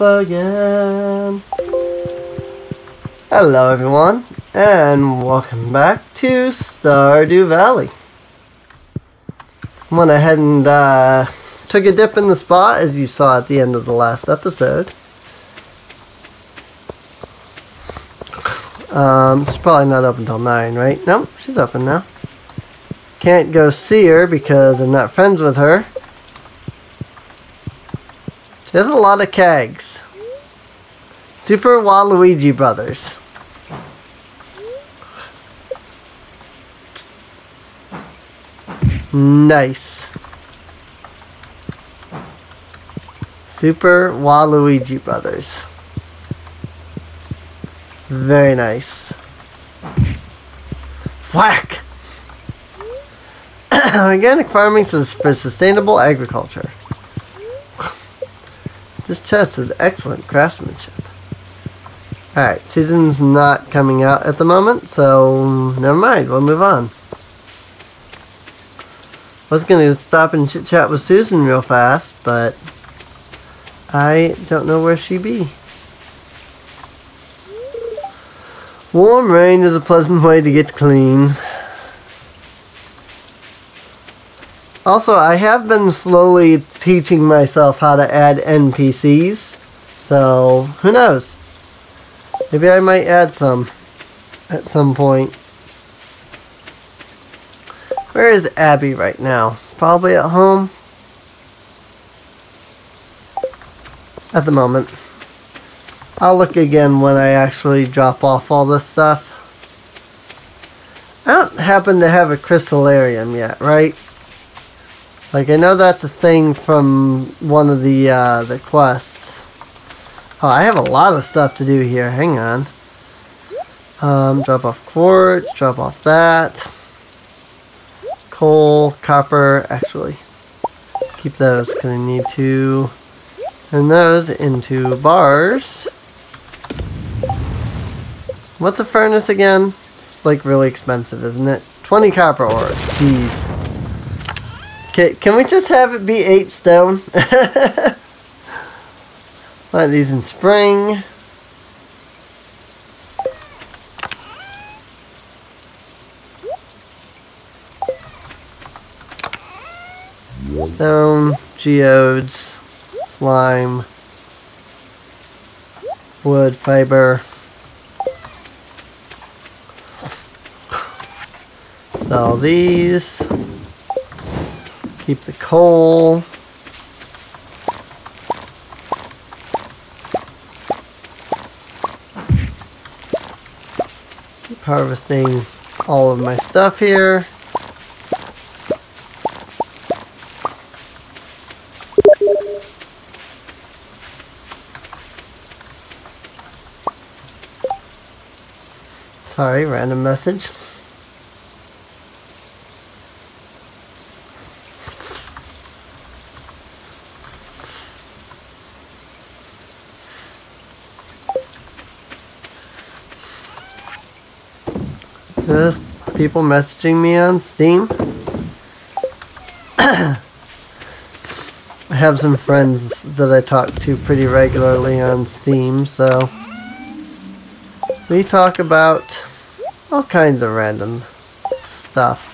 again. Hello everyone, and welcome back to Stardew Valley. Went ahead and took a dip in the spa, as you saw at the end of the last episode. She's probably not open until 9, right? Nope, she's open now. Can't go see her because I'm not friends with her. She has a lot of kegs. Super Waluigi brothers. Nice. Super Waluigi brothers. Very nice. Whack! Organic farming is for sustainable agriculture. This chest is excellent craftsmanship. Alright, season's not coming out at the moment, so never mind, we'll move on. I was going to stop and chit chat with Susan real fast, but I don't know where she be. Warm rain is a pleasant way to get clean. Also, I have been slowly teaching myself how to add NPCs, so who knows? Maybe I might add some at some point. Where is Abby right now? Probably at home at the moment. I'll look again when I actually drop off all this stuff. I don't happen to have a crystallarium yet, right? Like, I know that's a thing from one of the quests. Oh, I have a lot of stuff to do here. Hang on. Drop off quartz, drop off that. Coal, copper, actually. Keep those, because I need to turn those into bars. What's a furnace again? It's, like, really expensive, isn't it? 20 copper ore. Jeez. Can we just have it be 8 stone? Plant these in spring. Stone, geodes, slime, wood, fiber. Sell these. Keep the coal. Keep harvesting all of my stuff here. Sorry, random message. Just people messaging me on Steam. I have some friends that I talk to pretty regularly on Steam, so we talk about all kinds of random stuff.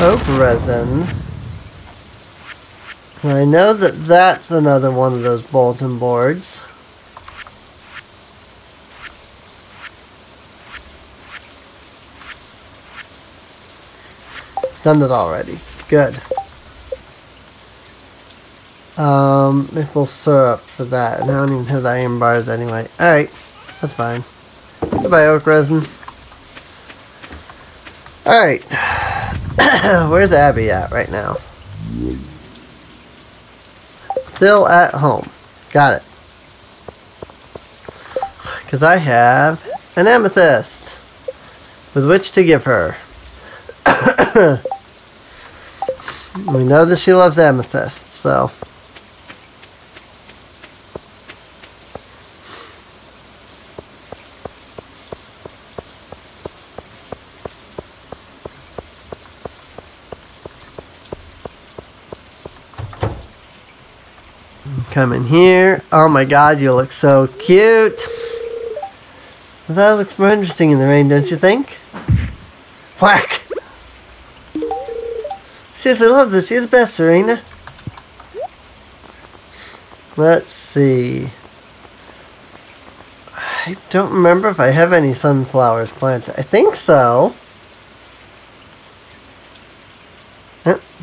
Oak resin. And I know that that's another one of those bulletin boards. Done it already. Good. Maple syrup for that. And I don't even have the iron bars anyway. Alright. That's fine. Goodbye, oak resin. Alright. Where's Abby at right now? Still at home. Got it. Because I have an amethyst with which to give her. We know that she loves amethyst, so Come in here. Oh my god, you look so cute. That looks more interesting in the rain, don't you think? Whack! Seriously, love this. You're the best, Serena. Let's see. I don't remember if I have any sunflowers planted. I think so.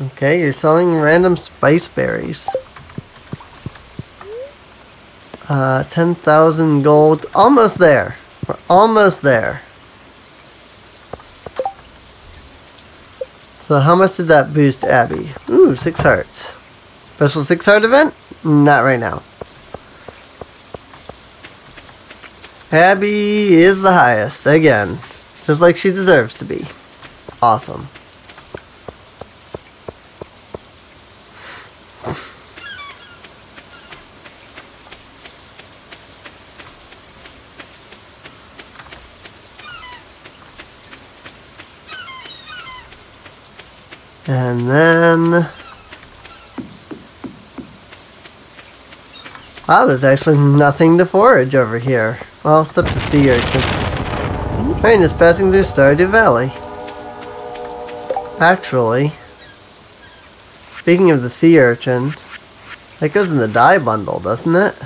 Okay, you're selling random spice berries. 10,000 gold. Almost there. We're almost there. So how much did that boost Abby? Ooh, 6 hearts. Special 6 heart event? Not right now. Abby is the highest, again. Just like she deserves to be. Awesome. And then... wow, there's actually nothing to forage over here. Well, except the sea urchin. Train is passing through Stardew Valley. Actually, speaking of the sea urchin, that goes in the dye bundle, doesn't it?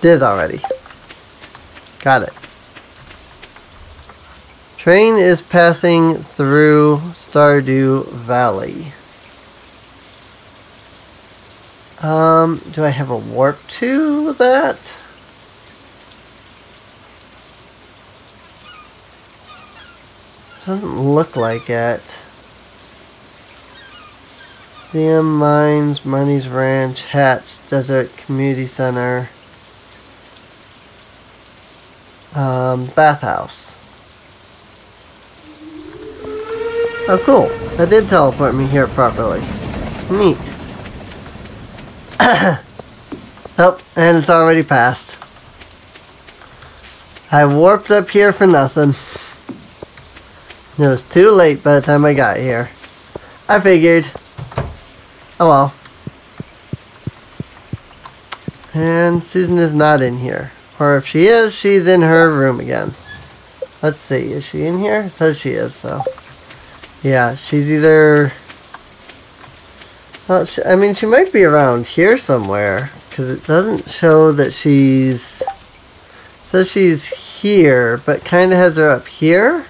Did already. Got it. Train is passing through Stardew Valley. Do I have a warp to that? Doesn't look like it. Museum, Mines, Marnie's Ranch, Hats, Desert, Community Center, Bathhouse. Oh cool, that did teleport me here properly. Neat. Oh, and it's already passed. I warped up here for nothing. It was too late by the time I got here. I figured. Oh well. And Susan is not in here. Or if she is, she's in her room again. Let's see, is she in here? It says she is, so. Yeah, she's either... well, I mean, she might be around here somewhere, because it doesn't show that she's... so she's here, but kind of has her up here?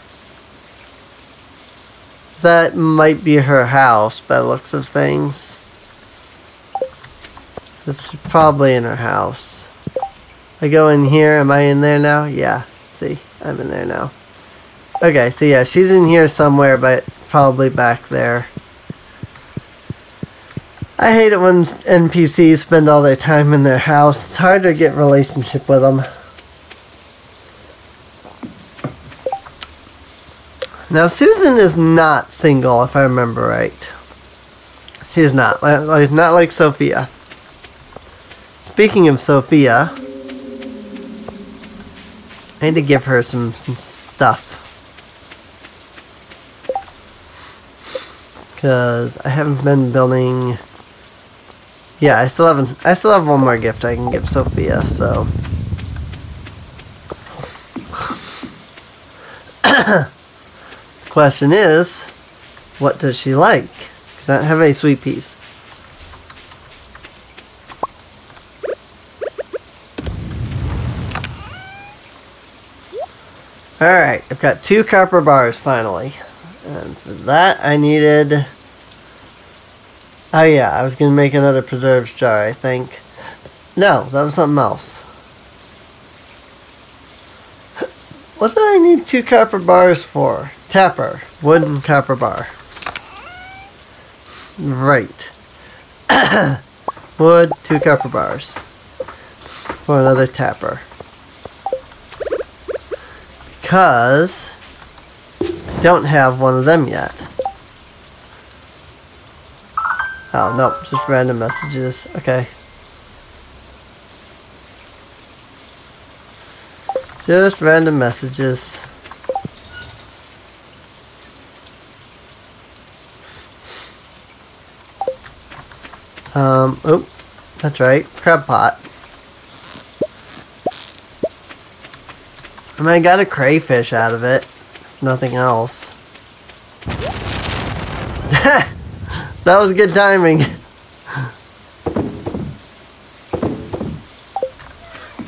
That might be her house, by the looks of things. This is probably in her house. I go in here, am I in there now? Yeah, see, I'm in there now. Okay, so yeah, she's in here somewhere, but probably back there. I hate it when NPCs spend all their time in their house. It's hard to get a relationship with them. Now, Susan is not single, if I remember right. She's not. Not like Sophia. Speaking of Sophia, I need to give her some stuff. Because I haven't been building... yeah, I still have one more gift I can give Sophia, so. The question is, what does she like? Because I don't have any sweet peas. Alright, I've got 2 copper bars finally. And for that I needed... oh yeah, I was going to make another preserves jar, I think. No, that was something else. What did I need 2 copper bars for? Tapper. Wooden copper bar. Right. Wood, 2 copper bars. For another tapper. Because... I don't have one of them yet. Oh, nope, just random messages. Okay. Just random messages. Oh, that's right, crab pot. I mean, I got a crayfish out of it, if nothing else. That was good timing.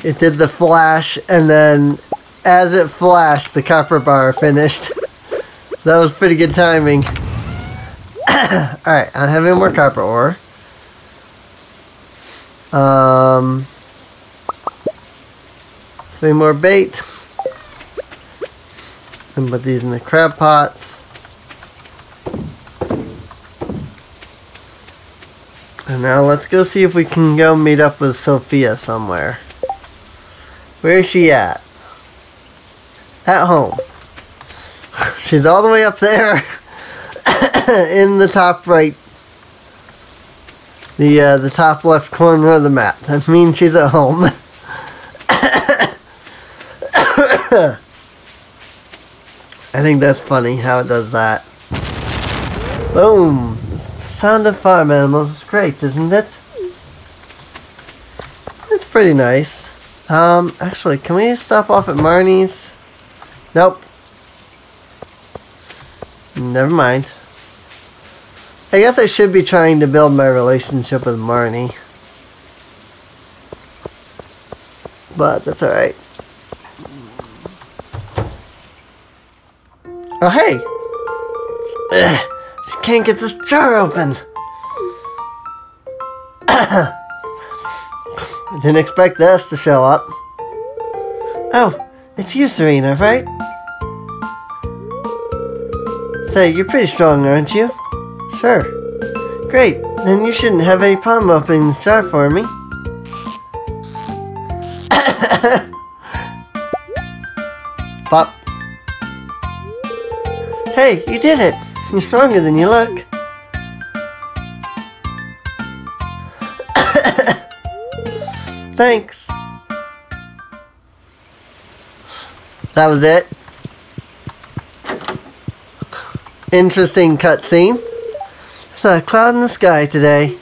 It did the flash, and then as it flashed, the copper bar finished. That was pretty good timing. Alright, I have any more copper ore. Three more bait. And put these in the crab pots. And now let's go see if we can go meet up with Sophia somewhere. Where is she at? At home. She's all the way up there in the top right, the top left corner of the map. That means she's at home. I think that's funny how it does that. Boom! The sound of farm animals is great, isn't it? It's pretty nice. Actually, can we stop off at Marnie's? Nope. Never mind. I guess I should be trying to build my relationship with Marnie. But that's alright. Oh, hey! Ugh, just can't get this jar open! I didn't expect this to show up. Oh, it's you, Serena, right? Say, you're pretty strong, aren't you? Sure. Great, then you shouldn't have any problem opening this jar for me. Pop. Hey, you did it! You're stronger than you look. Thanks. That was it. Interesting cutscene. There's not a cloud in the sky today.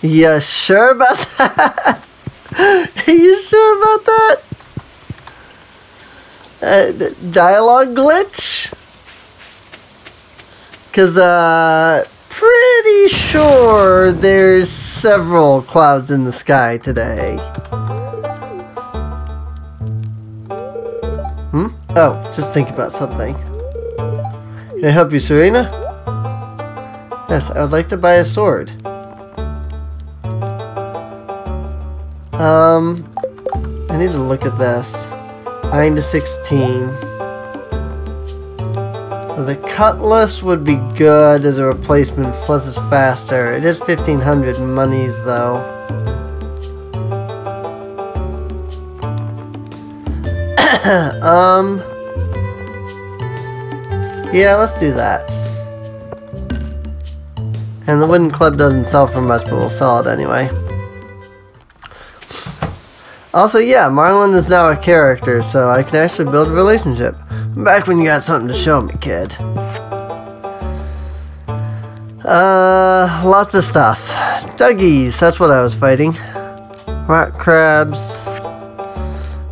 You sure about that? Are you sure about that? Dialogue glitch? Because, pretty sure there's several clouds in the sky today. Hmm? Oh, just think about something. Can I help you, Serena? Yes, I would like to buy a sword. I need to look at this. 9 to 16. So the cutlass would be good as a replacement, plus it's faster. It is 1,500 monies, though. Yeah, let's do that. And the wooden club doesn't sell for much, but we'll sell it anyway. Also, yeah, Marlon is now a character, so I can actually build a relationship. Back when you got something to show me, kid. Lots of stuff. Duggies, that's what I was fighting. Rock crabs.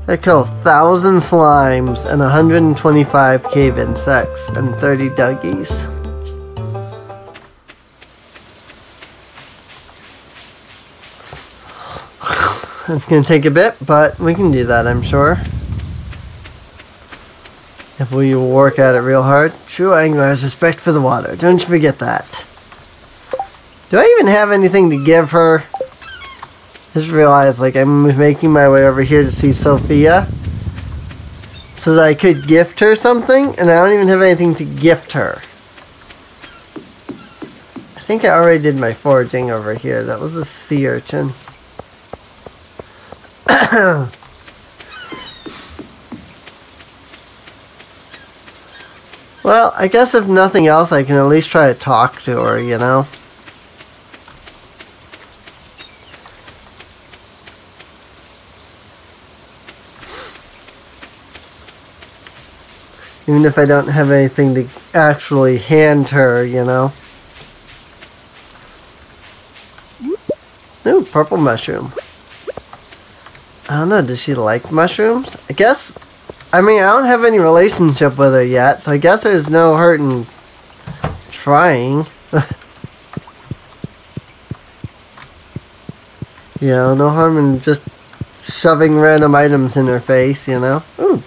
I killed 1,000 slimes and 125 cave insects and 30 duggies. That's gonna take a bit, but we can do that, I'm sure. If we work at it real hard. True angler has respect for the water. Don't you forget that. Do I even have anything to give her? Just realized, like, I'm making my way over here to see Sophia so that I could gift her something, and I don't even have anything to gift her. I think I already did my foraging over here. That was a sea urchin. Well, I guess if nothing else, I can at least try to talk to her, you know? Even if I don't have anything to actually hand her, you know. Ooh, purple mushroom. I don't know, does she like mushrooms? I guess, I mean, I don't have any relationship with her yet, so I guess there's no hurt in trying. You know, no harm in just shoving random items in her face, you know? Ooh.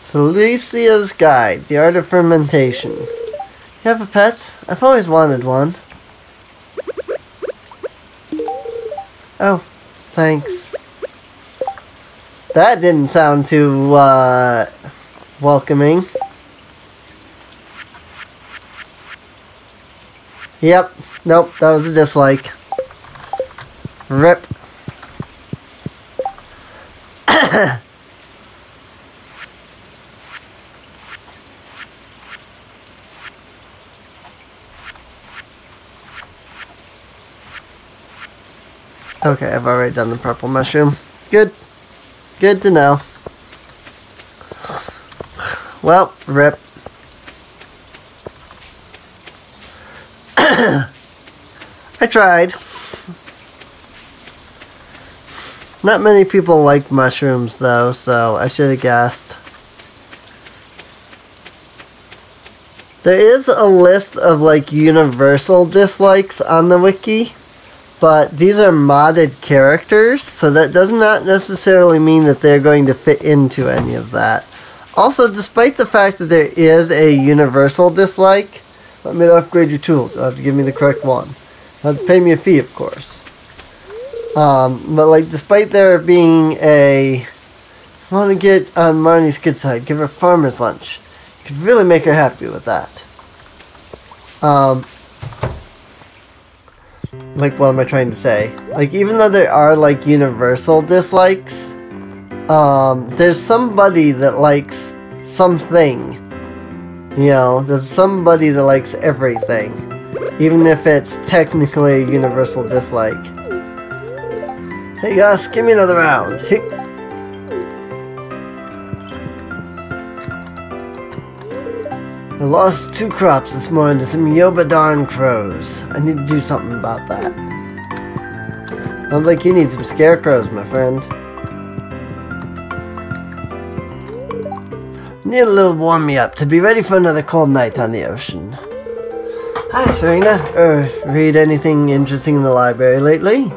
Silesia's Guide, The Art of Fermentation. Do you have a pet? I've always wanted one. Oh, thanks. That didn't sound too, welcoming. Yep, nope, that was a dislike. RIP. Okay, I've already done the purple mushroom. Good. Good to know. Well, RIP. I tried. Not many people like mushrooms, though, so I should have guessed. There is a list of, like, universal dislikes on the wiki, but these are modded characters, so that does not necessarily mean that they're going to fit into any of that. Also, despite the fact that there is a universal dislike, let me upgrade your tools. You'll have to give me the correct one. You'll have to pay me a fee, of course. But like, despite there being a, I want to get on Marnie's good side, give her farmer's lunch. You could really make her happy with that. Like, what am I trying to say? Like, even though there are, like, universal dislikes, there's somebody that likes something. You know, there's somebody that likes everything. Even if it's technically a universal dislike. Hey Gus, give me another round. Hey. I lost 2 crops this morning to some Yoba darn crows. I need to do something about that. Sounds like you need some scarecrows, my friend. Need a little warm me up to be ready for another cold night on the ocean. Hi Serena. Read anything interesting in the library lately?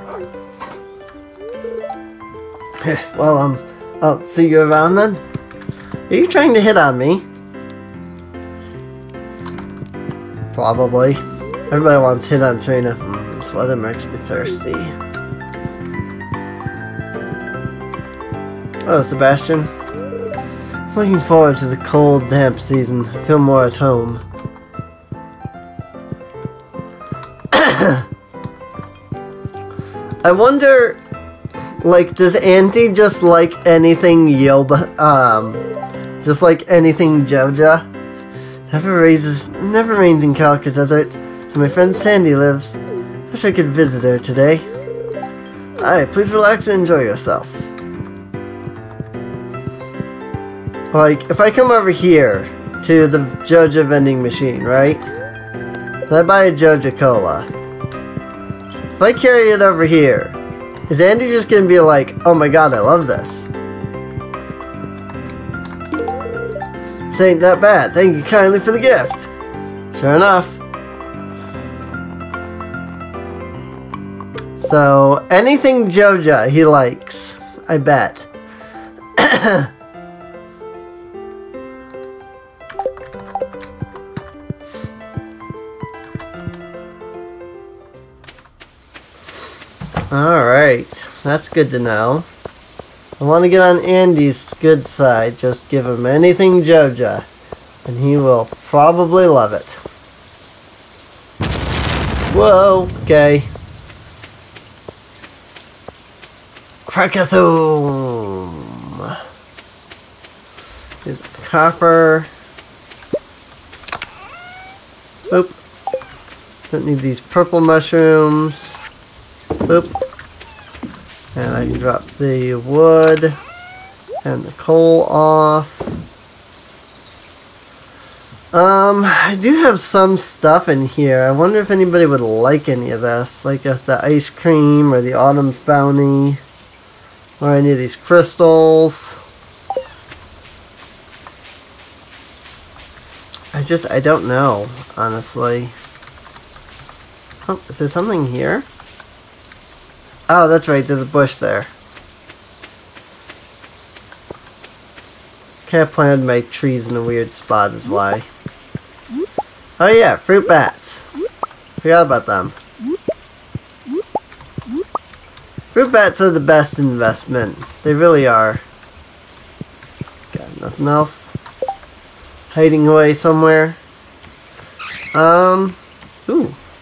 Well, I'll see you around then. Are you trying to hit on me? Probably. Everybody wants hit on Trina. This weather makes me thirsty. Hello, Sebastian. Looking forward to the cold, damp season. I feel more at home. I wonder... Like, does Andy just like anything Yoba, just like anything Joja? Never rains in Calico Desert, where my friend Sandy lives. Wish I could visit her today. Alright, please relax and enjoy yourself. Like, if I come over here to the Joja vending machine, right? And I buy a Joja Cola. If I carry it over here, is Andy just gonna be like, oh my god, I love this? This ain't that bad. Thank you kindly for the gift. Sure enough. So, anything Joja he likes, I bet. Alright, that's good to know. I want to get on Andy's good side. Just give him anything Joja, and he will probably love it. Whoa, okay. Crackathum! Here's copper. Oop. Don't need these purple mushrooms. Boop. And I can drop the wood and the coal off. I do have some stuff in here. I wonder if anybody would like any of this. Like if the ice cream or the autumn's bounty. Or any of these crystals. I don't know, honestly. Oh, is there something here? Oh, that's right, there's a bush there. Can't plant my trees in a weird spot is why. Oh yeah, fruit bats. Forgot about them. Fruit bats are the best investment. They really are. Got nothing else. Hiding away somewhere. Ooh,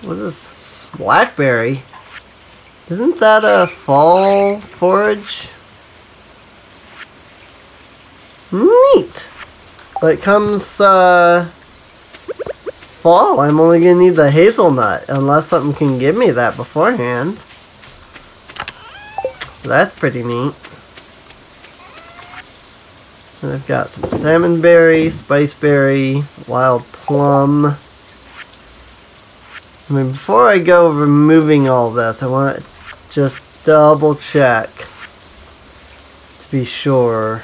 what's this? Blackberry? Isn't that a fall forage? Neat! It comes, fall. I'm only gonna need the hazelnut, unless something can give me that beforehand. So that's pretty neat. And I've got some salmon berry, spice berry, wild plum. I mean, before I go removing all this, I want to just double check to be sure.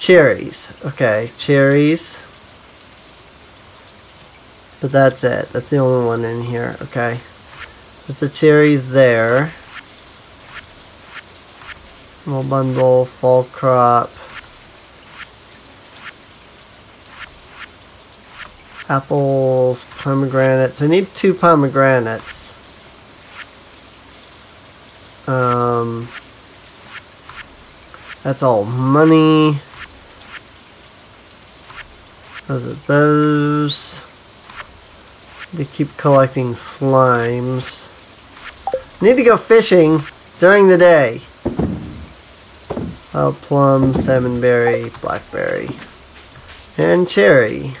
Cherries. Okay, cherries. But that's it. That's the only one in here. Okay. There's the cherries there. Small bundle, fall crop. Apples, pomegranates. I need 2 pomegranates. That's all money. Those are those. They keep collecting slimes. Need to go fishing during the day. Wild plum, salmon berry, blackberry, and cherry.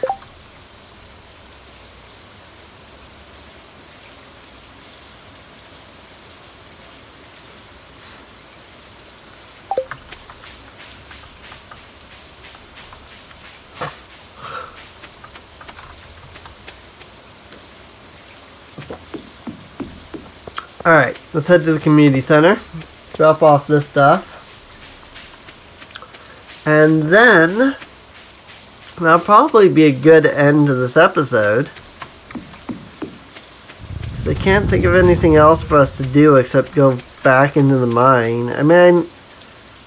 Alright, let's head to the community center, drop off this stuff, and then that'll probably be a good end to this episode. So I can't think of anything else for us to do except go back into the mine. I mean,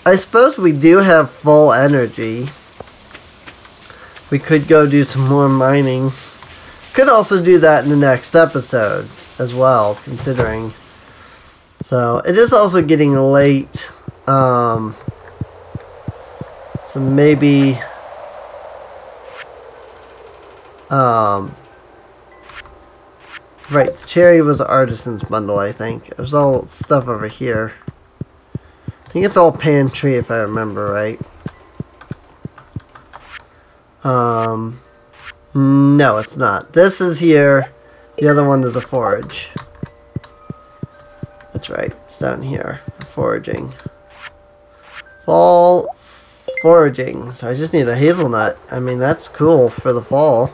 I suppose we do have full energy. We could go do some more mining. Could also do that in the next episode as well, considering. So, it is also getting late, so maybe, right, the cherry was artisan's bundle, I think. There's all stuff over here. I think it's all pantry, if I remember right. No, it's not. This is here, the other one is a forage. That's right, it's down here, foraging. Fall foraging, so I just need a hazelnut. I mean, that's cool for the fall.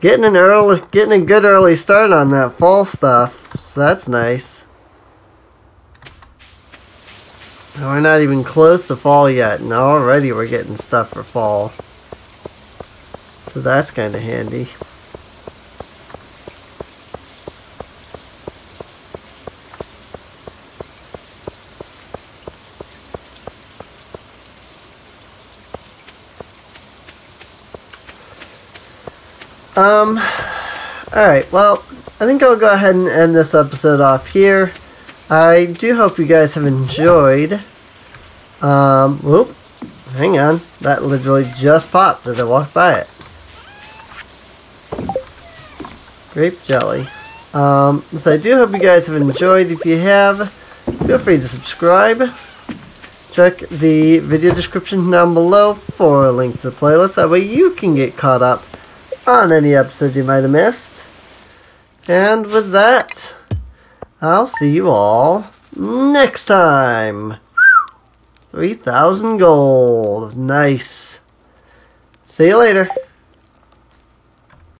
Getting a good early start on that fall stuff, so that's nice. And we're not even close to fall yet, and already we're getting stuff for fall. So that's kind of handy. Alright, well, I think I'll go ahead and end this episode off here. I do hope you guys have enjoyed. Whoop, hang on, that literally just popped as I walked by it. Grape jelly. So I do hope you guys have enjoyed. If you have, feel free to subscribe. Check the video description down below for a link to the playlist. That way you can get caught up on any episode you might have missed. And with that, I'll see you all next time. 3,000 gold. Nice. See you later.